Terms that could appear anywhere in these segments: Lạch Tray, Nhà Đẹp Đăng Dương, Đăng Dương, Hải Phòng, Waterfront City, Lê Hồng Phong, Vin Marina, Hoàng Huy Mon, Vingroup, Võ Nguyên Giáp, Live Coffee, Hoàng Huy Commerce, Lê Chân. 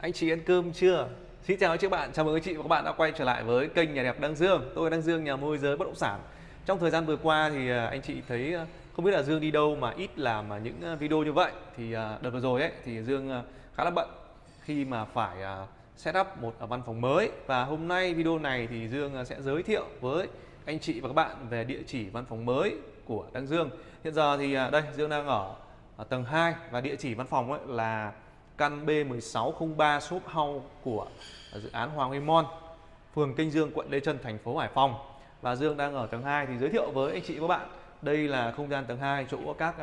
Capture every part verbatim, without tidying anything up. Anh chị ăn cơm chưa? Xin chào các bạn, chào mừng các chị và các bạn đã quay trở lại với kênh Nhà Đẹp Đăng Dương. Tôi là Đăng Dương, nhà môi giới bất động sản. Trong thời gian vừa qua thì anh chị thấy không biết là Dương đi đâu mà ít làm mà những video như vậy. Thì đợt vừa rồi ấy thì Dương khá là bận khi mà phải set up một văn phòng mới. Và hôm nay video này thì Dương sẽ giới thiệu với anh chị và các bạn về địa chỉ văn phòng mới của Đăng Dương. Hiện giờ thì đây, Dương đang ở tầng hai và địa chỉ văn phòng ấy là căn B một sáu không ba shop house của dự án Hoàng Huy Mon, phường Kênh Dương, quận Lê Chân, thành phố Hải Phòng. Và Dương đang ở tầng hai thì giới thiệu với anh chị và các bạn, đây là không gian tầng hai, chỗ các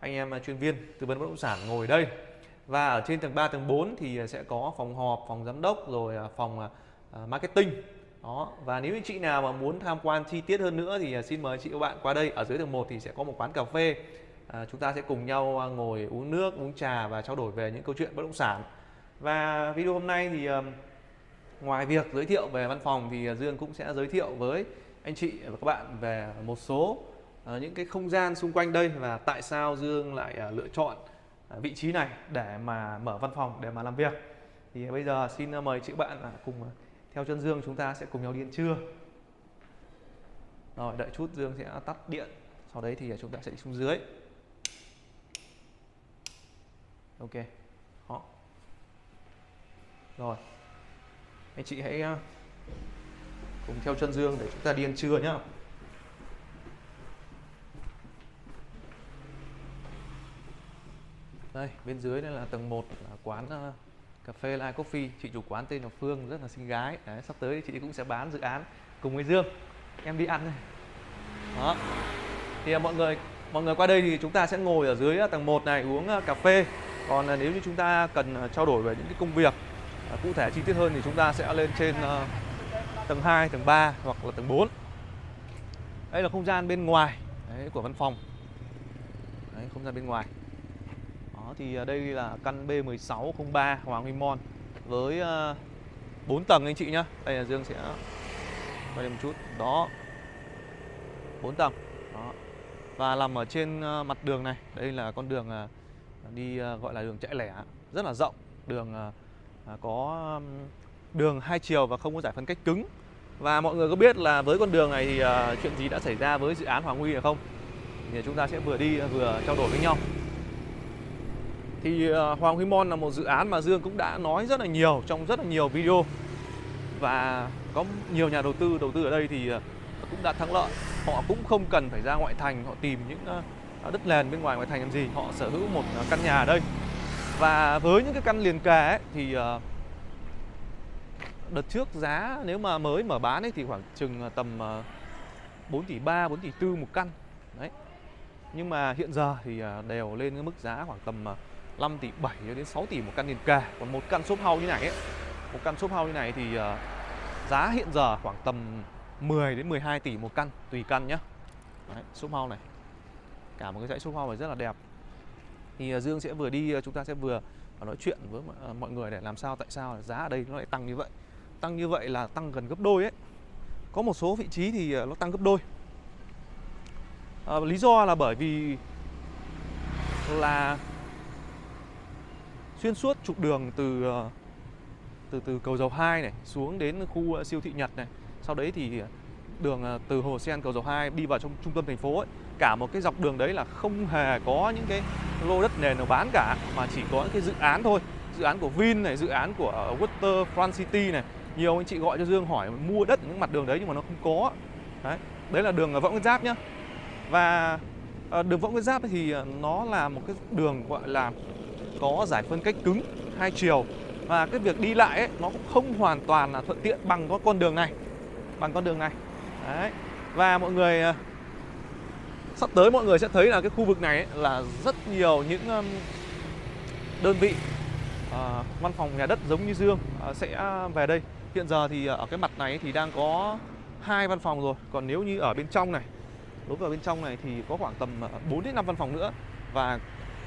anh em chuyên viên tư vấn bất động sản ngồi đây. Và ở trên tầng ba, tầng bốn thì sẽ có phòng họp, phòng giám đốc, rồi phòng marketing. Đó. Và nếu anh chị nào mà muốn tham quan chi tiết hơn nữa thì xin mời anh chị và các bạn qua đây. Ở dưới tầng một thì sẽ có một quán cà phê. À, chúng ta sẽ cùng nhau ngồi uống nước, uống trà và trao đổi về những câu chuyện bất động sản. Và video hôm nay thì uh, ngoài việc giới thiệu về văn phòng thì Dương cũng sẽ giới thiệu với anh chị và các bạn về một số uh, những cái không gian xung quanh đây và tại sao Dương lại uh, lựa chọn uh, vị trí này để mà mở văn phòng, để mà làm việc. Thì uh, bây giờ xin uh, mời chị bạn uh, cùng uh, theo chân Dương, chúng ta sẽ cùng nhau đi ăn trưa. Rồi, đợi chút Dương sẽ tắt điện, sau đấy thì uh, chúng ta sẽ đi xuống dưới. Ok, đó. Rồi, anh chị hãy cùng theo chân Dương để chúng ta đi ăn trưa nhá. Đây, bên dưới đây là tầng một là quán uh, cà phê Live Coffee. Chị chủ quán tên là Phương, rất là xinh gái. Đấy, sắp tới chị cũng sẽ bán dự án cùng với Dương. Em đi ăn này. Đó. Thì uh, mọi người mọi người qua đây thì chúng ta sẽ ngồi ở dưới uh, tầng một này uống uh, cà phê. Còn nếu như chúng ta cần trao đổi về những cái công việc cụ thể chi tiết hơn thì chúng ta sẽ lên trên tầng hai, tầng ba hoặc là tầng bốn. Đây là không gian bên ngoài đấy, của văn phòng. Đấy, không gian bên ngoài. Đó, thì đây là căn B một sáu không ba Hoàng Huy Mon với bốn tầng anh chị nhá. Đây là Dương sẽ quay một chút. Đó. bốn tầng. Đó. Và nằm ở trên mặt đường này. Đây là con đường đi gọi là đường chạy lẻ, rất là rộng, đường có đường hai chiều và không có giải phân cách cứng. Và mọi người có biết là với con đường này thì chuyện gì đã xảy ra với dự án Hoàng Huy hay không? Thì chúng ta sẽ vừa đi vừa trao đổi với nhau. Thì Hoàng Huy Mon là một dự án mà Dương cũng đã nói rất là nhiều trong rất là nhiều video. Và có nhiều nhà đầu tư đầu tư ở đây thì cũng đã thắng lợi. Họ cũng không cần phải ra ngoại thành, họ tìm những đất nền bên ngoài ngoại thành làm gì, họ sở hữu một căn nhà ở đây. Và với những cái căn liền kề ấy, thì đợt trước giá nếu mà mới mở bán ấy thì khoảng chừng tầm bốn tỷ ba, bốn tỷ tư một căn đấy. Nhưng mà hiện giờ thì đều lên cái mức giá khoảng tầm năm tỷ bảy cho đến sáu tỷ một căn liền kề. Còn một căn shop house như này ấy, một căn shop house như này thì giá hiện giờ khoảng tầm mười đến mười hai tỷ một căn, tùy căn nhá. Đấy, shop house này, cả một cái dãy shop house này rất là đẹp. Thì Dương sẽ vừa đi, chúng ta sẽ vừa nói chuyện với mọi người để làm sao, tại sao giá ở đây nó lại tăng như vậy. Tăng như vậy là tăng gần gấp đôi ấy. Có một số vị trí thì nó tăng gấp đôi. à, Lý do là bởi vì là xuyên suốt trục đường từ Từ từ cầu Dầu hai này xuống đến khu siêu thị Nhật này. Sau đấy thì đường từ Hồ Sen, cầu Dầu hai đi vào trong trung tâm thành phố ấy, cả một cái dọc đường đấy là không hề có những cái lô đất nền nào bán cả, mà chỉ có những cái dự án thôi. Dự án của Vin này, dự án của Waterfront City này. Nhiều anh chị gọi cho Dương hỏi mua đất ở những mặt đường đấy nhưng mà nó không có. Đấy, đấy là đường Võ Nguyên Giáp nhá. Và đường Võ Nguyên Giáp thì nó là một cái đường gọi là có giải phân cách cứng hai chiều. Và cái việc đi lại ấy, nó cũng không hoàn toàn là thuận tiện bằng có con đường này. Bằng con đường này. Đấy. Và mọi người sắp tới mọi người sẽ thấy là cái khu vực này ấy, là rất nhiều những đơn vị uh, văn phòng nhà đất giống như Dương uh, sẽ về đây. Hiện giờ thì ở cái mặt này thì đang có hai văn phòng rồi. Còn nếu như ở bên trong này, đối với ở bên trong này thì có khoảng tầm bốn đến năm văn phòng nữa. Và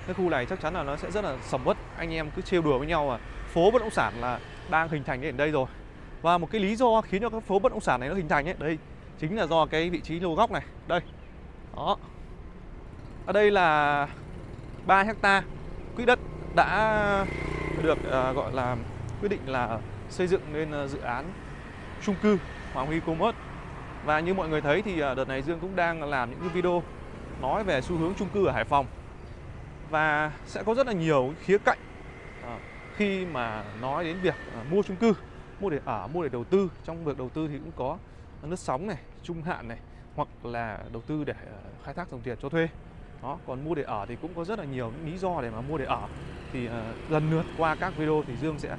cái khu này chắc chắn là nó sẽ rất là sầm uất. Anh em cứ trêu đùa với nhau là phố bất động sản là đang hình thành đến đây rồi. Và một cái lý do khiến cho các phố bất động sản này nó hình thành ấy, đây chính là do cái vị trí lô góc này. Đây. Đó. Ở đây là ba héc ta quỹ đất đã được uh, gọi là quyết định là xây dựng nên dự án chung cư Hoàng Huy Commerce. Và như mọi người thấy thì đợt này Dương cũng đang làm những cái video nói về xu hướng chung cư ở Hải Phòng. Và sẽ có rất là nhiều khía cạnh khi mà nói đến việc mua chung cư, mua để ở, mua để đầu tư. Trong việc đầu tư thì cũng có lướt sóng này, trung hạn này, hoặc là đầu tư để khai thác dòng tiền cho thuê. Đó, còn mua để ở thì cũng có rất là nhiều những lý do để mà mua để ở. Thì uh, lần lượt qua các video thì Dương sẽ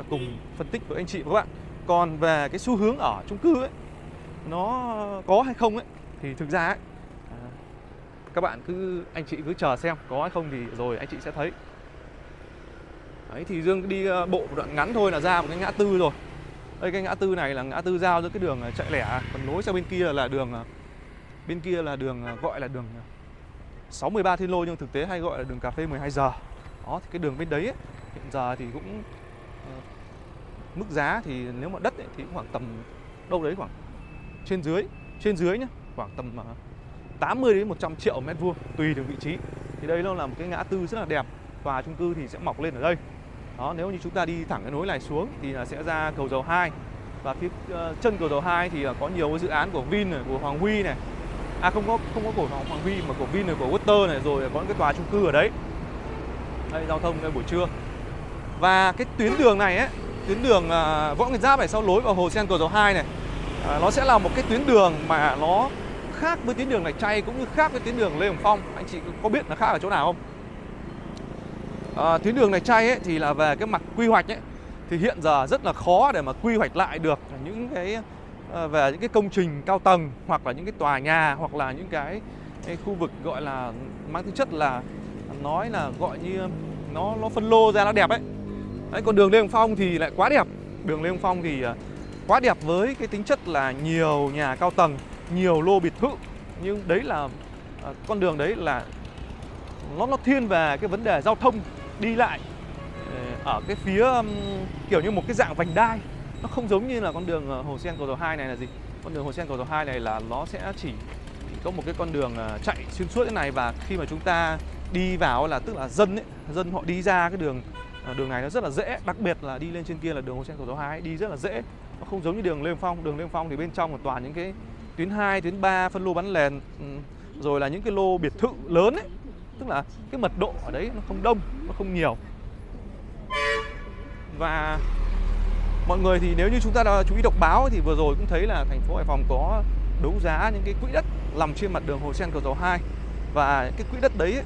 uh, cùng phân tích với anh chị và các bạn. Còn về cái xu hướng ở chung cư ấy, nó có hay không ấy, thì thực ra ấy, uh, các bạn cứ, anh chị cứ chờ xem có hay không thì rồi anh chị sẽ thấy. Đấy, thì Dương đi uh, bộ một đoạn ngắn thôi là ra một cái ngã tư rồi. Đây, cái ngã tư này là ngã tư giao giữa cái đường chạy lẻ, còn lối sang bên kia là đường, bên kia là đường gọi là đường sáu mươi ba Thiên Lôi nhưng thực tế hay gọi là đường cà phê mười hai giờ. Đó, thì cái đường bên đấy ấy, hiện giờ thì cũng uh, mức giá thì nếu mà đất ấy, thì khoảng tầm đâu đấy khoảng trên dưới, trên dưới nhá, khoảng tầm uh, tám mươi đến một trăm triệu mét vuông tùy từng vị trí. Thì đây nó là một cái ngã tư rất là đẹp, tòa chung cư thì sẽ mọc lên ở đây. Đó, nếu như chúng ta đi thẳng cái nối này xuống thì là sẽ ra cầu Dầu hai. Và phía uh, chân cầu Dầu hai thì uh, có nhiều dự án của Vin này, của Hoàng Huy này. À không có không có của Hoàng Huy mà của Vin này, của Water này, rồi có những cái tòa chung cư ở đấy. Đây, giao thông đây buổi trưa. Và cái tuyến đường này ấy, tuyến đường uh, Võ Nguyên Giáp này sau lối vào Hồ Sen cầu Dầu hai này. Uh, nó sẽ là một cái tuyến đường mà nó khác với tuyến đường Lạch Tray cũng như khác với tuyến đường Lê Hồng Phong. Anh chị có biết nó khác ở chỗ nào không? À, tuyến đường Lạch Tray ấy, thì là về cái mặt quy hoạch ấy, thì hiện giờ rất là khó để mà quy hoạch lại được những cái về những cái công trình cao tầng hoặc là những cái tòa nhà hoặc là những cái, cái khu vực gọi là mang tính chất là nói là gọi như nó nó phân lô ra nó đẹp ấy. Đấy, còn đường Lê Hồng Phong thì lại quá đẹp, đường Lê Hồng Phong thì quá đẹp với cái tính chất là nhiều nhà cao tầng, nhiều lô biệt thự, nhưng đấy là con đường đấy là nó nó thiên về cái vấn đề giao thông đi lại ở cái phía kiểu như một cái dạng vành đai. Nó không giống như là con đường Hồ Sen cầu Dầu hai này là gì? Con đường Hồ Sen cầu Dầu hai này là nó sẽ chỉ có một cái con đường chạy xuyên suốt thế này, và khi mà chúng ta đi vào là tức là dân ấy, dân họ đi ra cái đường đường này nó rất là dễ, đặc biệt là đi lên trên kia là đường Hồ Sen cầu Dầu hai ấy, đi rất là dễ. Nó không giống như đường Lê Hồng Phong, đường Lê Hồng Phong thì bên trong là toàn những cái tuyến hai, tuyến ba, phân lô bán lèn, rồi là những cái lô biệt thự lớn ấy. Tức là cái mật độ ở đấy nó không đông, nó không nhiều. Và mọi người thì nếu như chúng ta đã chú ý đọc báo thì vừa rồi cũng thấy là thành phố Hải Phòng có đấu giá những cái quỹ đất nằm trên mặt đường Hồ Sen cầu Dầu hai. Và cái quỹ đất đấy ấy,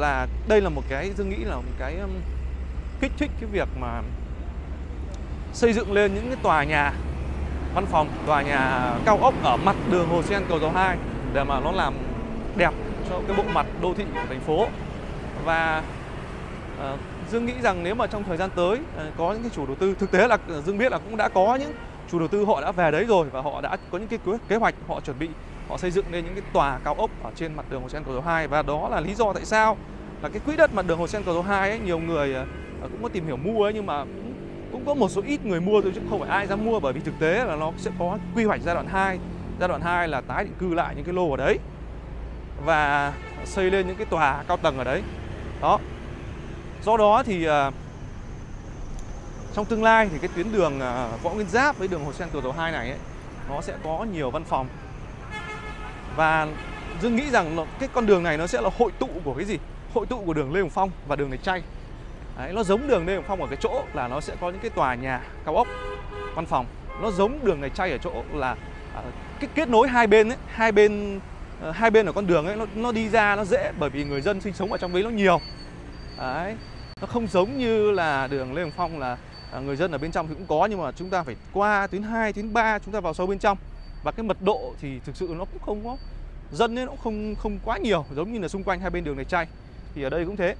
là đây là một cái, tôi nghĩ là một cái kích thích cái việc mà xây dựng lên những cái tòa nhà văn phòng, tòa nhà cao ốc ở mặt đường Hồ Sen cầu Dầu hai để mà nó làm đẹp cho cái bộ mặt đô thị của thành phố. Và uh, Dương nghĩ rằng nếu mà trong thời gian tới uh, có những cái chủ đầu tư, thực tế là Dương biết là cũng đã có những chủ đầu tư họ đã về đấy rồi và họ đã có những cái kế hoạch, họ chuẩn bị, họ xây dựng nên những cái tòa cao ốc ở trên mặt đường Hồ Sen cầu Dầu hai. Và đó là lý do tại sao là cái quỹ đất mặt đường Hồ Sen cầu Dầu hai ấy, nhiều người uh, cũng có tìm hiểu mua ấy, nhưng mà cũng, cũng có một số ít người mua thôi chứ không phải ai dám mua, bởi vì thực tế là nó sẽ có quy hoạch giai đoạn hai. Giai đoạn hai là tái định cư lại những cái lô ở đấy và xây lên những cái tòa cao tầng ở đấy. Đó, do đó thì uh, trong tương lai thì cái tuyến đường uh, Võ Nguyên Giáp với đường Hồ Sen cầu Dầu hai này ấy, nó sẽ có nhiều văn phòng. Và Dương nghĩ rằng nó, cái con đường này nó sẽ là hội tụ của cái gì? Hội tụ của đường Lê Hồng Phong và đường Lạch Tray. Đấy, nó giống đường Lê Hồng Phong ở cái chỗ là nó sẽ có những cái tòa nhà cao ốc, văn phòng. Nó giống đường Lạch Tray ở chỗ là uh, cái kết nối hai bên ấy, hai bên hai bên ở con đường ấy, nó, nó đi ra nó dễ bởi vì người dân sinh sống ở trong đấy nó nhiều. Đấy, nó không giống như là đường Lê Hồng Phong là người dân ở bên trong thì cũng có, nhưng mà chúng ta phải qua tuyến hai, tuyến ba chúng ta vào sâu bên trong. Và cái mật độ thì thực sự nó cũng không có, dân ấy nó cũng không không quá nhiều giống như là xung quanh hai bên đường Lạch Tray. Thì ở đây cũng thế.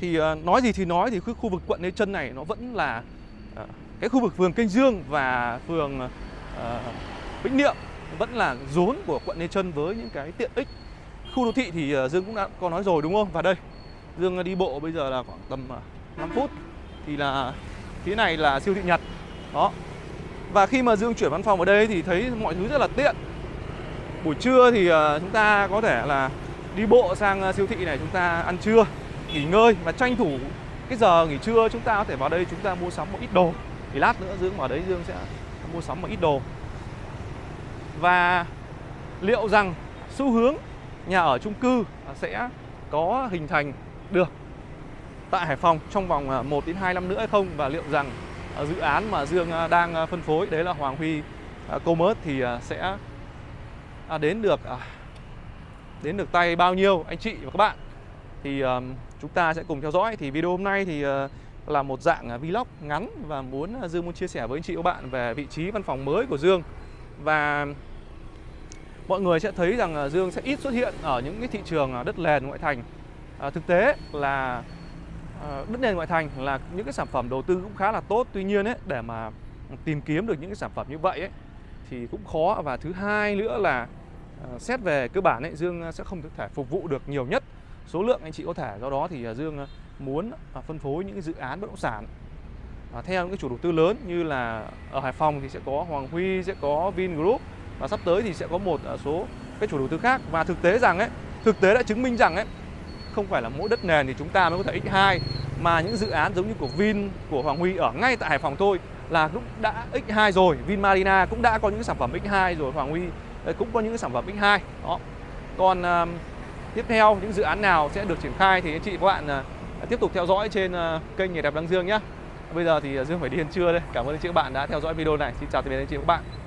Thì nói gì thì nói thì khu vực quận Lê Chân này nó vẫn là cái khu vực phường Kênh Dương và phường Vĩnh uh, Niệm vẫn là rốn của quận Lê Chân với những cái tiện ích. Khu đô thị thì Dương cũng đã có nói rồi đúng không? Và đây, Dương đi bộ bây giờ là khoảng tầm năm phút thì là phía này là siêu thị Nhật. Đó. Và khi mà Dương chuyển văn phòng ở đây thì thấy mọi thứ rất là tiện. Buổi trưa thì chúng ta có thể là đi bộ sang siêu thị này, chúng ta ăn trưa, nghỉ ngơi và tranh thủ cái giờ nghỉ trưa chúng ta có thể vào đây chúng ta mua sắm một ít đồ. Thì lát nữa Dương vào đấy Dương sẽ mua sắm một ít đồ. Và liệu rằng xu hướng nhà ở chung cư sẽ có hình thành được tại Hải Phòng trong vòng một đến hai năm nữa hay không, và liệu rằng dự án mà Dương đang phân phối đấy là Hoàng Huy Commerce thì sẽ đến được đến được tay bao nhiêu anh chị và các bạn, thì chúng ta sẽ cùng theo dõi. Thì video hôm nay thì là một dạng vlog ngắn và muốn Dương muốn chia sẻ với anh chị và các bạn về vị trí văn phòng mới của Dương. Và mọi người sẽ thấy rằng Dương sẽ ít xuất hiện ở những cái thị trường đất nền ngoại thành. À, thực tế là đất nền ngoại thành là những cái sản phẩm đầu tư cũng khá là tốt. Tuy nhiên ấy, để mà tìm kiếm được những cái sản phẩm như vậy ấy, thì cũng khó. Và thứ hai nữa là xét về cơ bản ấy, Dương sẽ không thể phục vụ được nhiều nhất số lượng anh chị có thể. Do đó thì Dương muốn phân phối những dự án bất động sản theo những cái chủ đầu tư lớn, như là ở Hải Phòng thì sẽ có Hoàng Huy, sẽ có Vingroup, và sắp tới thì sẽ có một số các chủ đầu tư khác. Và thực tế rằng ấy, thực tế đã chứng minh rằng ấy, không phải là mỗi đất nền thì chúng ta mới có thể nhân hai, mà những dự án giống như của Vin, của Hoàng Huy ở ngay tại Hải Phòng thôi là cũng đã nhân hai rồi. Vin Marina cũng đã có những sản phẩm nhân hai rồi, Hoàng Huy cũng có những sản phẩm nhân hai đó. Còn uh, tiếp theo những dự án nào sẽ được triển khai thì anh chị và các bạn uh, tiếp tục theo dõi trên uh, kênh Nhà Đẹp Đăng Dương nhé. Bây giờ thì Dương phải đi ăn trưa đây. Cảm ơn anh chị các bạn đã theo dõi video này. Xin chào tạm biệt anh chị và các bạn.